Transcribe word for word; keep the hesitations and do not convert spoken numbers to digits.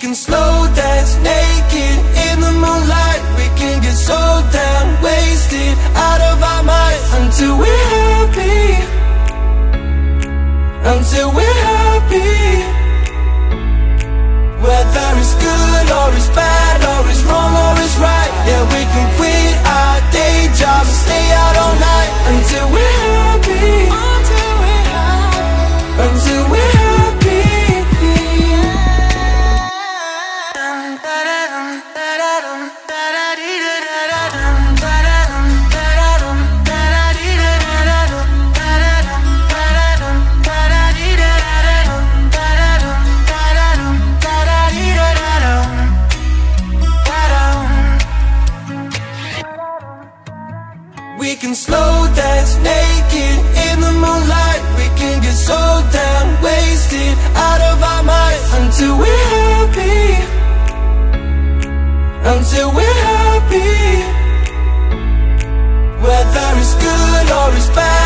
can slow dance naked in the moonlight. We can get so down, wasted, out of our minds. Until we're happy, until we're happy. Whether it's good or it's bad, or it's wrong or it's right. Yeah, we can quit our day jobs and stay out all night. Until we're happy, until we're happy, until we're happy. We can slow dance naked in the moonlight. We can get so down, wasted, out of our minds. Until we're happy, until we're happy. Whether it's good or it's bad,